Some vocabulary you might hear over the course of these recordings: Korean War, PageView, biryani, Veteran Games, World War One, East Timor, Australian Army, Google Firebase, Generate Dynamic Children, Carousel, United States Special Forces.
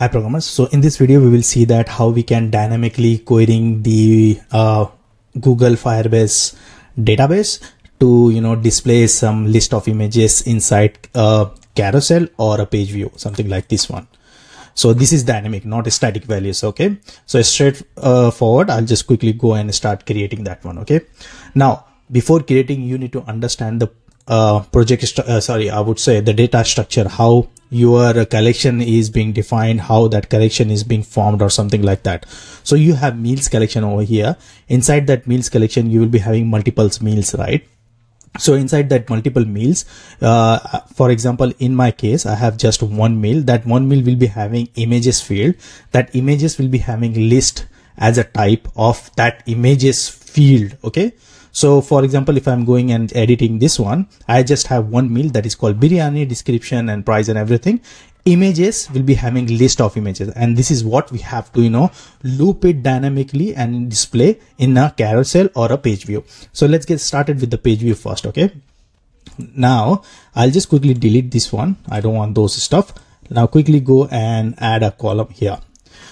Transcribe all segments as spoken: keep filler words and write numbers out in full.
Hi programmers. So in this video, we will see that how we can dynamically querying the uh, Google Firebase database to, you know, display some list of images inside a carousel or a page view, something like this one. So this is dynamic, not static values. Okay. So straight uh, forward, I'll just quickly go and start creating that one. Okay. Now, before creating, you need to understand the uh, project, uh, sorry, I would say the data structure, how your collection is being defined, how that collection is being formed or something like that. So you have meals collection over here. Inside that meals collection, you will be having multiple meals, right? So inside that multiple meals, uh, for example, in my case, I have just one meal. That one meal will be having images field. That images will be having list as a type of that images field. Okay. So for example, if I'm going and editing this one, I just have one meal that is called biryani, description and price and everything. Images will be having list of images. And this is what we have to, you know, loop it dynamically and display in a carousel or a page view. So let's get started with the page view first. Okay. Now I'll just quickly delete this one. I don't want those stuff. Now quickly go and add a column here.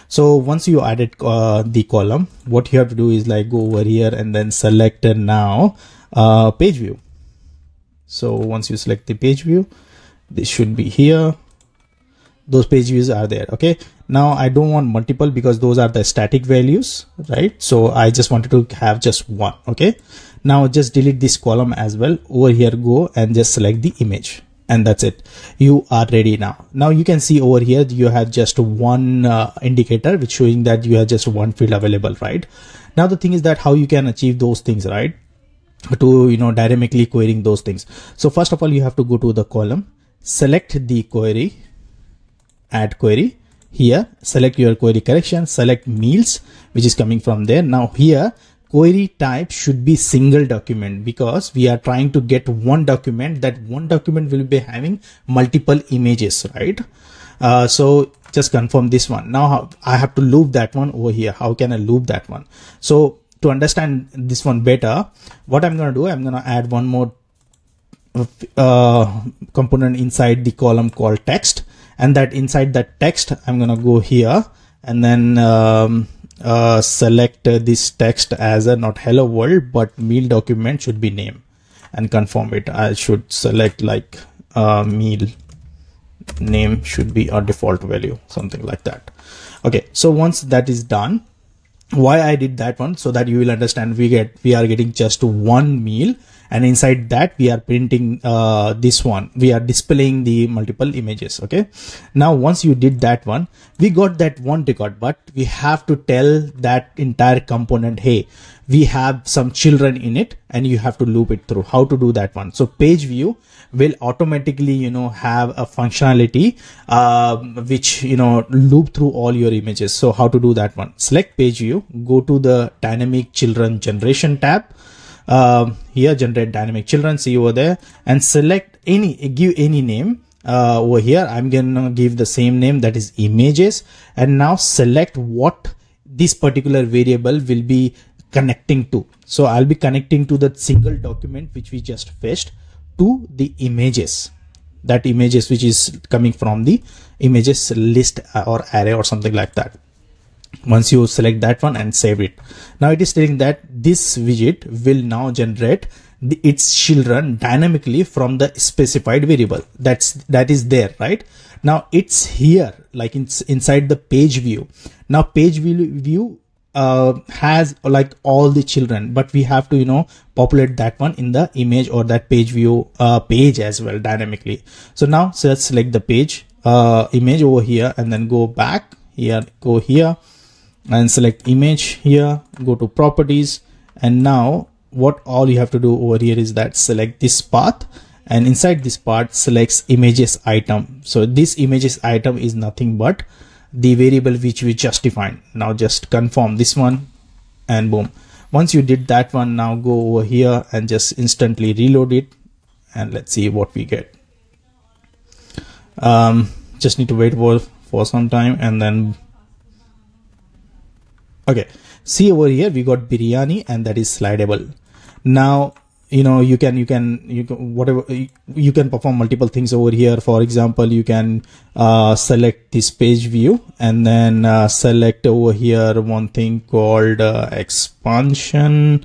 So once you added uh, the column, what you have to do is like go over here and then select uh, now uh, page view. So once you select the page view, this should be here. Those page views are there. Okay. Now I don't want multiple because those are the static values, right? So I just wanted to have just one. Okay. Now just delete this column as well. Over here, go and just select the image. And that's it. You are ready now. Now you can see over here, you have just one uh, indicator, which showing that you have just one field available, right? Now the thing is that how you can achieve those things, right? To, you know, dynamically querying those things. So first of all, you have to go to the column, select the query, add query here, select your query correction, select meals, which is coming from there. Now here, query type should be single document because we are trying to get one document. That one document will be having multiple images, right? Uh, so just confirm this one. Now I have to loop that one over here. How can I loop that one? So to understand this one better, what I'm going to do, I'm going to add one more uh, component inside the column called text, and that inside that text, I'm going to go here and then, um, uh select uh, this text as a not hello world but meal document should be name and confirm it. I should select like uh meal name should be our default value, something like that. Okay, so once that is done, why I did that one, so that you will understand we get we are getting just one meal, and inside that we are printing uh this one, we are displaying the multiple images. Okay, now once you did that one, we got that one record, but we have to tell that entire component, hey, we have some children in it, and you have to loop it through. How to do that one? So page view will automatically, you know, have a functionality uh, which, you know, loop through all your images. So how to do that one? Select page view, go to the dynamic children generation tab. Uh, here, generate dynamic children, see over there, and select any, give any name. Uh, over here, I'm going to give the same name, that is images. And now select what this particular variable will be connecting to. So I'll be connecting to that single document which we just fetched to the images, that images which is coming from the images list or array or something like that. Once you select that one and save it, now it is telling that this widget will now generate the, its children dynamically from the specified variable that's that is there, right? Now it's here, like it's inside the page view. Now page view view Uh, has like all the children, but we have to, you know, populate that one in the image or that page view uh, page as well dynamically. So now so let's select the page uh, image over here and then go back here, go here and select image here, go to properties. And now what all you have to do over here is that select this path, and inside this part selects images item. So this images item is nothing but the variable which we just defined. Now just confirm this one and boom. Once you did that one, now go over here and just instantly reload it and let's see what we get. Um, just need to wait for, for some time and then, okay. See over here, we got biryani and that is slidable. Now you know, you can, you can, you can, whatever, you can perform multiple things over here. For example, you can uh, select this page view and then uh, select over here one thing called uh, expansion.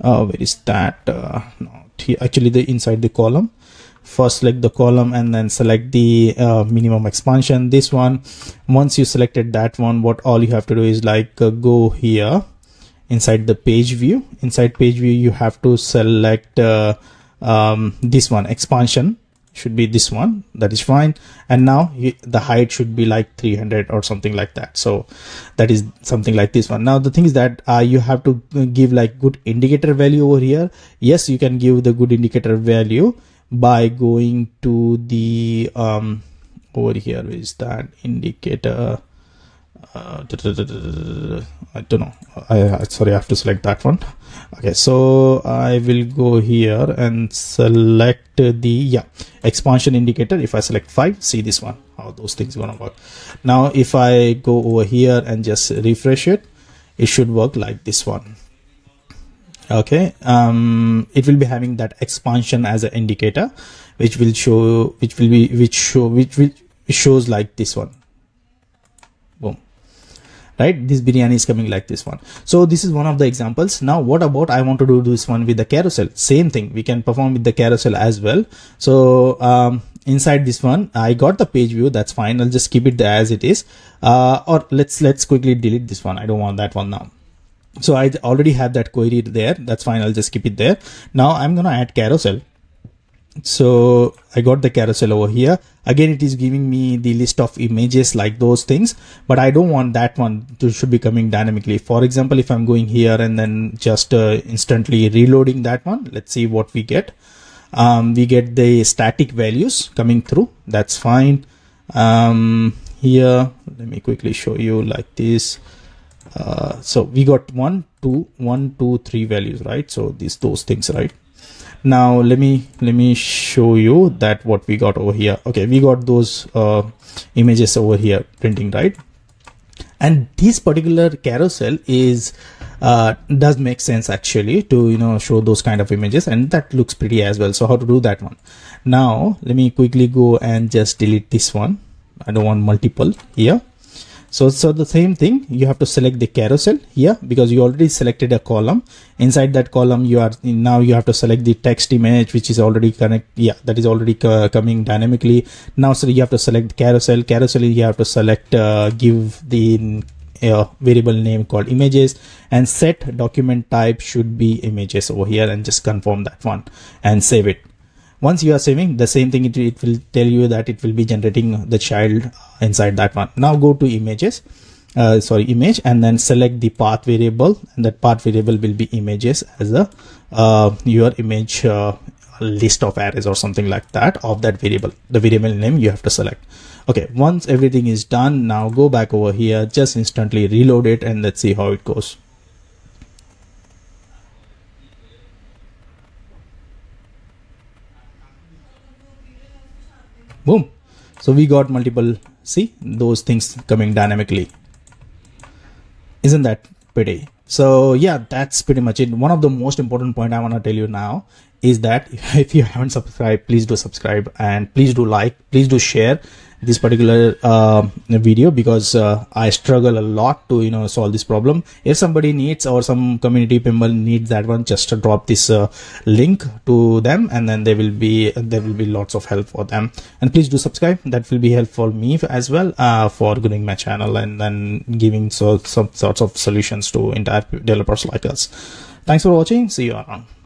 Uh, where is that? Uh, not here. Actually, the inside the column. First select the column and then select the uh, minimum expansion. This one, once you selected that one, what all you have to do is like uh, go here inside the page view. Inside page view, you have to select uh, um, this one, expansion should be this one. That is fine. And now you, the height should be like three hundred or something like that. So that is something like this one. Now the thing is that uh, you have to give like good indicator value over here. Yes, you can give the good indicator value by going to the um over here is that indicator uh, da, da, da, da, da, da. I don't know, I sorry, I have to select that one. Okay, so I will go here and select the yeah expansion indicator. If I select five, see this one, how those things gonna work. Now if I go over here and just refresh it, it should work like this one. Okay, um, it will be having that expansion as an indicator, which will show, which will be, which show, which will shows like this one. Boom, right? This biryani is coming like this one. So this is one of the examples. Now, what about I want to do this one with the carousel? Same thing, we can perform with the carousel as well. So um, inside this one, I got the page view. That's fine. I'll just keep it there as it is. Uh, or let's let's quickly delete this one. I don't want that one now. So I already have that query there. That's fine. I'll just keep it there. Now I'm going to add carousel. So I got the carousel over here. Again, it is giving me the list of images like those things, but I don't want that one to should be coming dynamically. For example, if I'm going here and then just uh, instantly reloading that one, let's see what we get. Um, we get the static values coming through. That's fine. Um, here, let me quickly show you like this. Uh, so we got one, two, one, two, three values, right? So these, those things, right? Now let me, let me show you that what we got over here. Okay. We got those, uh, images over here printing, right? And this particular carousel is, uh, does make sense actually to, you know, show those kind of images, and that looks pretty as well. So how to do that one? Now let me quickly go and just delete this one. I don't want multiple here. So, so the same thing, you have to select the carousel here because you already selected a column. Inside that column, you are now you have to select the text image, which is already connect. Yeah, that is already uh, coming dynamically. Now, so you have to select carousel. Carousel, you have to select, uh, give the uh, variable name called images, and set document type should be images over here, and just confirm that one and save it. Once you are saving, the same thing, it, it will tell you that it will be generating the child inside that one. Now go to images, uh, sorry, image, and then select the path variable, and that path variable will be images as a uh, your image uh, list of arrays or something like that of that variable. The variable name you have to select. Okay, once everything is done, now go back over here, just instantly reload it, and let's see how it goes. Boom. So we got multiple, see those things coming dynamically. Isn't that pretty? So yeah, that's pretty much it. One of the most important point I want to tell you now is that if you haven't subscribed, please do subscribe, and please do like, please do share this particular uh, video, because uh, I struggle a lot to, you know, solve this problem. If somebody needs, or some community member needs that one, just drop this uh, link to them, and then there will be there will be lots of help for them. And please do subscribe. That will be helpful for me as well, uh, for growing my channel and then giving so some sorts of solutions to entire developers like us. Thanks for watching. See you around.